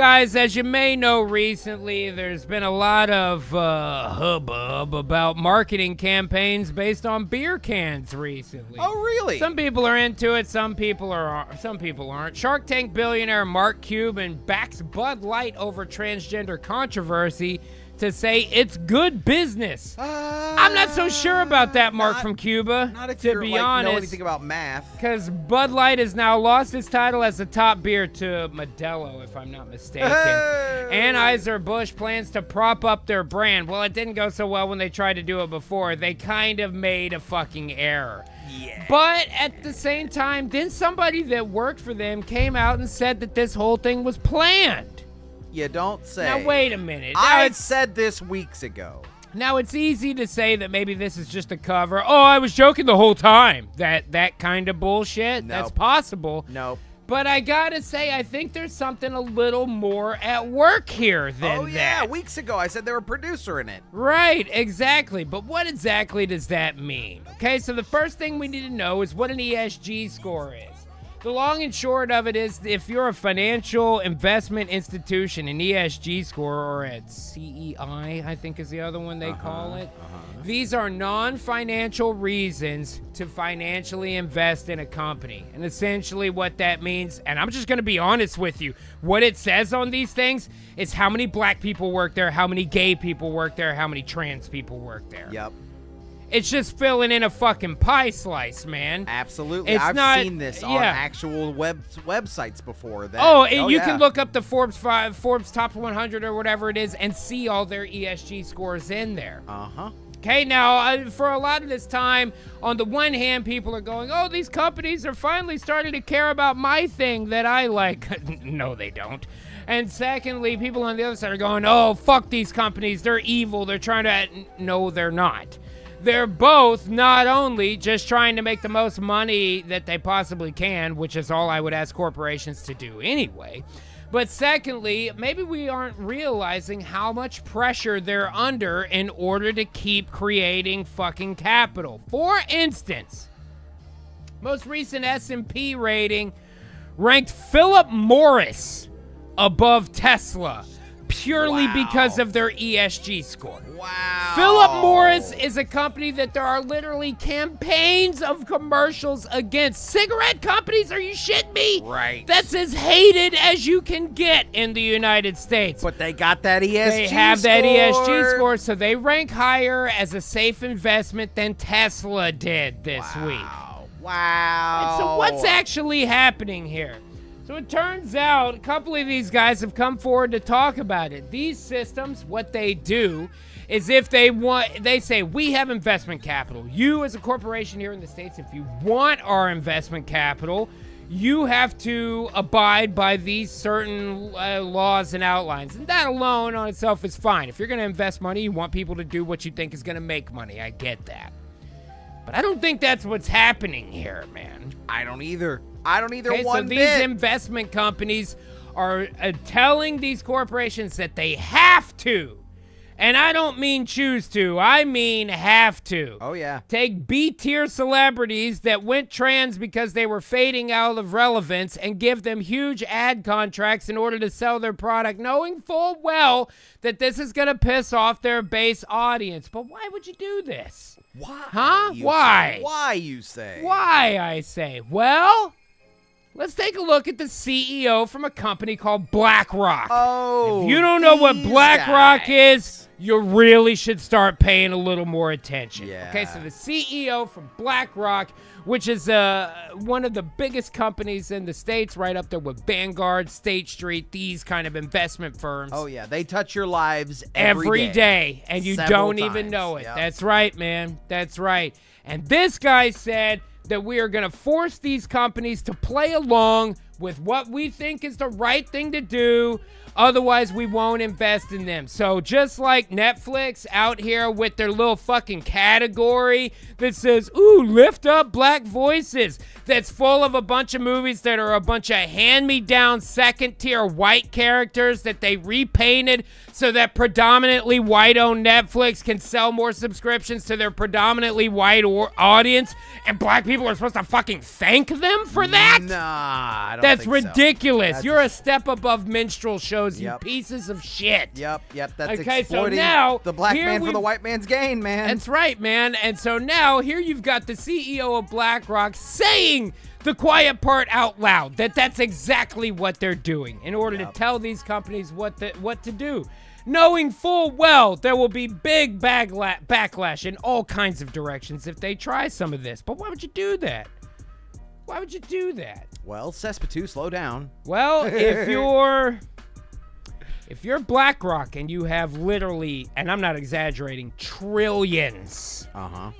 Guys, as you may know, recently there's been a lot of hubbub about marketing campaigns based on beer cans recently. Oh, really? Some people are into it, some people aren't. Shark Tank billionaire Mark Cuban backs Bud Light over transgender controversy to say it's good business. I'm not so sure about that, Mark from Cuba, not if to be like, honest. Know anything about math? Because Bud Light has now lost its title as the top beer to Modelo, if I'm not mistaken. Anheuser-Busch plans to prop up their brand. Well, it didn't go so well when they tried to do it before. They kind of made a fucking error. Yeah. But at the same time, then somebody that worked for them came out and said that this whole thing was planned. You don't say. Now, wait a minute. I had said this weeks ago. Now, it's easy to say that maybe this is just a cover. Oh, I was joking the whole time. That kind of bullshit. Nope. That's possible. Nope. But I gotta say, I think there's something a little more at work here than that. Oh, yeah. That. Weeks ago, I said they were a producer in it. Right. Exactly. But what exactly does that mean? Okay, so the first thing we need to know is what an ESG score is. The long and short of it is, if you're a financial investment institution, an ESG score, or at CEI, I think is the other one they call it, these are non-financial reasons to financially invest in a company. And essentially what that means, and I'm just going to be honest with you, what it says on these things is how many black people work there, how many gay people work there, how many trans people work there. Yep. It's just filling in a fucking pie slice, man. Absolutely. I've seen this on actual websites before. You can look up the Forbes Top 100 or whatever it is and see all their ESG scores in there. Uh-huh. Okay, now, for a lot of this time, on the one hand, people are going, oh, these companies are finally starting to care about my thing that I like. No, they don't. And secondly, people on the other side are going, oh, fuck these companies. They're evil. They're trying to... No, they're not. They're both not only just trying to make the most money that they possibly can, which is all I would ask corporations to do anyway, but secondly, maybe we aren't realizing how much pressure they're under in order to keep creating fucking capital. For instance, most recent S&P rating ranked Philip Morris above Tesla. Purely because of their ESG score. Wow. Philip Morris is a company that there are literally campaigns of commercials against. Cigarette companies, are you shitting me? Right. That's as hated as you can get in the United States. But they got that ESG score. They have that ESG score, so they rank higher as a safe investment than Tesla did this week. Wow. And so what's actually happening here? So it turns out a couple of these guys have come forward to talk about it. These systems, what they do is if they want, they say, we have investment capital. You as a corporation here in the States, if you want our investment capital, you have to abide by these certain laws and outlines. And that alone on itself is fine. If you're going to invest money, you want people to do what you think is going to make money. I get that. But I don't think that's what's happening here, man. I don't either. So these investment companies are telling these corporations that they have to, and I don't mean choose to, I mean have to. Oh, yeah. Take B-tier celebrities that went trans because they were fading out of relevance and give them huge ad contracts in order to sell their product, knowing full well that this is going to piss off their base audience. But why would you do this? Why? Huh? Why? Why, you say? Why, I say. Well... let's take a look at the CEO from a company called BlackRock. Oh, if you don't know what BlackRock is, you really should start paying a little more attention. Yeah. Okay, so the CEO from BlackRock, which is one of the biggest companies in the States, right up there with Vanguard, State Street, these kind of investment firms. Oh, yeah, they touch your lives every day. And you don't even know it. Yep. That's right, man. That's right. And this guy said... that we are going to force these companies to play along with what we think is the right thing to do. Otherwise, we won't invest in them. So just like Netflix out here with their little fucking category that says, ooh, lift up black voices, that's full of a bunch of movies that are a bunch of hand-me-down second-tier white characters that they repainted so that predominantly white-owned Netflix can sell more subscriptions to their predominantly white audience, and black people are supposed to fucking thank them for that? Nah, I don't think so. That's ridiculous. You're a step above minstrel shows. weirdos, you pieces of shit. Yep, that's okay, exploiting so now, the black man for the white man's gain, man. That's right, man. And so now here you've got the CEO of BlackRock saying the quiet part out loud, that that's exactly what they're doing in order to tell these companies what to do, knowing full well there will be big backlash in all kinds of directions if they try some of this. But why would you do that? Why would you do that? Well, Cesspitoo, slow down. Well, if you're BlackRock and you have literally, and I'm not exaggerating, trillions,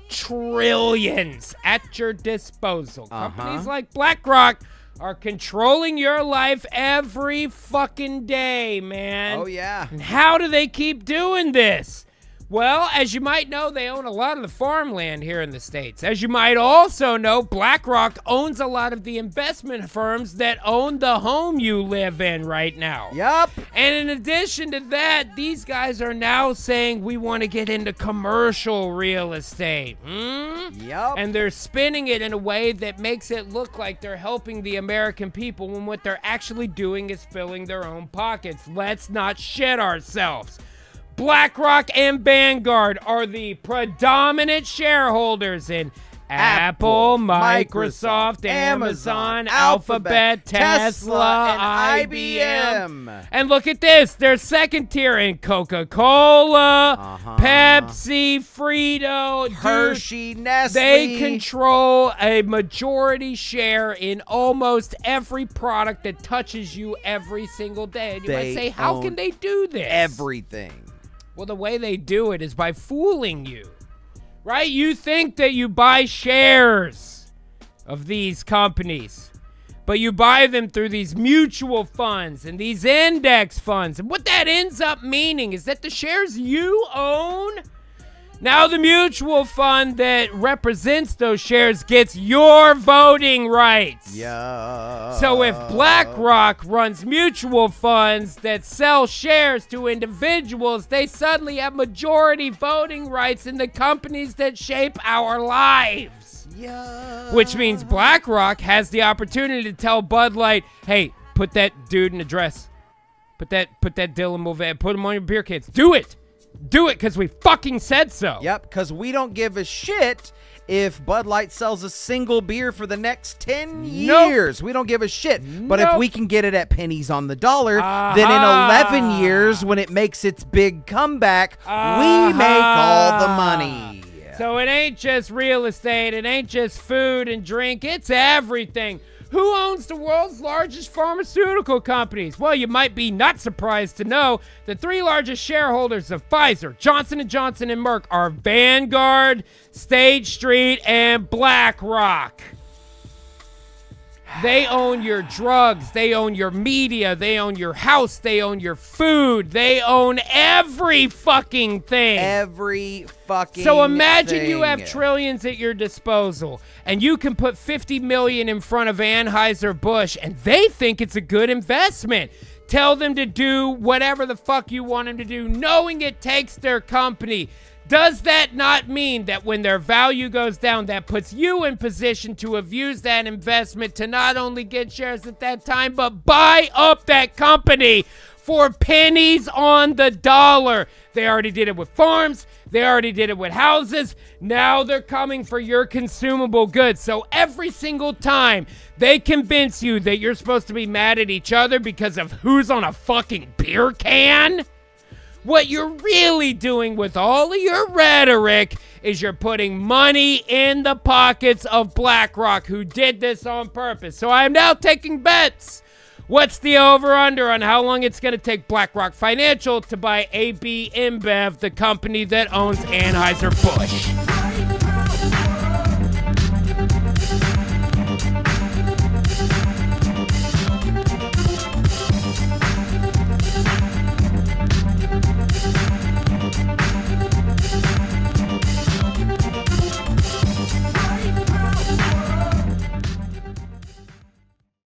trillions at your disposal. Companies like BlackRock are controlling your life every fucking day, man. Oh, yeah. And how do they keep doing this? Well, as you might know, they own a lot of the farmland here in the States. As you might also know, BlackRock owns a lot of the investment firms that own the home you live in right now. Yep. And in addition to that, these guys are now saying we want to get into commercial real estate. Yep. And they're spinning it in a way that makes it look like they're helping the American people when what they're actually doing is filling their own pockets. Let's not shit ourselves. BlackRock and Vanguard are the predominant shareholders in Apple, Microsoft, Amazon, Alphabet, Tesla, and IBM. And look at this. Their second tier in Coca-Cola, Pepsi, Frito, Hershey, Nestle. They control a majority share in almost every product that touches you every single day. And you might say, how can they do this? Everything. Well, the way they do it is by fooling you, right? You think that you buy shares of these companies, but you buy them through these mutual funds and these index funds. And what that ends up meaning is that the shares you own, now the mutual fund that represents those shares gets your voting rights. Yeah. So if BlackRock runs mutual funds that sell shares to individuals, they suddenly have majority voting rights in the companies that shape our lives. Yeah. Which means BlackRock has the opportunity to tell Bud Light, hey, put that dude in a dress. Put that Dylan Mulvaney, put him on your beer cans. Do it. Do it because we fucking said so. Yep, because we don't give a shit if Bud Light sells a single beer for the next 10 years. We don't give a shit. But if we can get it at pennies on the dollar, then in 11 years when it makes its big comeback, we make all the money. So it ain't just real estate. It ain't just food and drink. It's everything. Who owns the world's largest pharmaceutical companies? Well, you might be not surprised to know the three largest shareholders of Pfizer, Johnson and Johnson, and Merck are Vanguard, State Street, and BlackRock. They own your drugs. They own your media. They own your house. They own your food. They own every fucking thing. Every fucking thing. So imagine you have trillions at your disposal, and you can put 50 million in front of Anheuser-Busch, and they think it's a good investment. Tell them to do whatever the fuck you want them to do, knowing it takes their company. Does that not mean that when their value goes down, that puts you in position to have used that investment to not only get shares at that time, but buy up that company for pennies on the dollar? They already did it with farms. They already did it with houses. Now they're coming for your consumable goods. So every single time they convince you that you're supposed to be mad at each other because of who's on a fucking beer can, what you're really doing with all of your rhetoric is you're putting money in the pockets of BlackRock, who did this on purpose. So I am now taking bets. What's the over-under on how long it's going to take BlackRock Financial to buy AB InBev, the company that owns Anheuser-Busch?